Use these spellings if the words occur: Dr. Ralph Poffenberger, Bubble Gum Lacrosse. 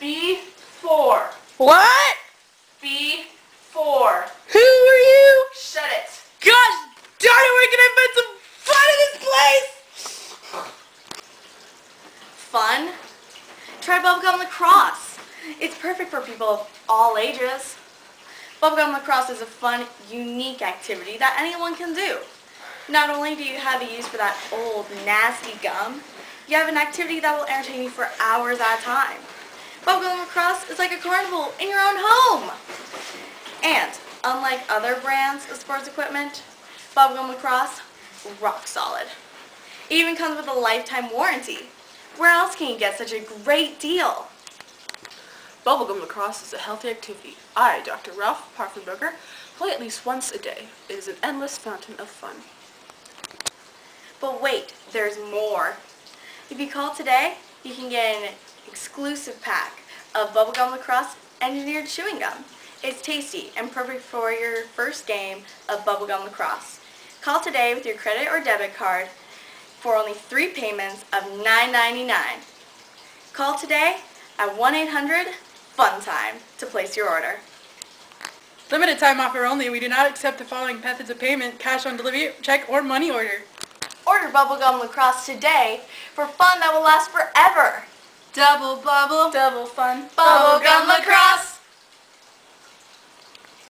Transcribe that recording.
B4. What? B4. Who are you? Shut it. Gosh darn it, where can I find some fun in this place? Fun? Try Bubble Gum Lacrosse. It's perfect for people of all ages. Bubble Gum Lacrosse is a fun, unique activity that anyone can do. Not only do you have a use for that old, nasty gum, you have an activity that will entertain you for hours at a time. Bubble Gum Lacrosse is like a carnival in your own home. And unlike other brands of sports equipment, Bubble Gum Lacrosse, rock solid. It even comes with a lifetime warranty. Where else can you get such a great deal? Bubble Gum Lacrosse is a healthy activity. I, Dr. Ralph Poffenberger, play at least once a day. It is an endless fountain of fun. But wait, there's more. If you call today, you can get an exclusive pack of Bubble Gum Lacrosse engineered chewing gum. It's tasty and perfect for your first game of Bubble Gum Lacrosse. Call today with your credit or debit card for only 3 payments of $9.99. Call today at 1-800-FUN-TIME to place your order. Limited time offer only. We do not accept the following methods of payment: cash on delivery, check, or money order. Order Bubble Gum Lacrosse today for fun that will last forever. Double bubble, double fun, Bubble Gum Lacrosse.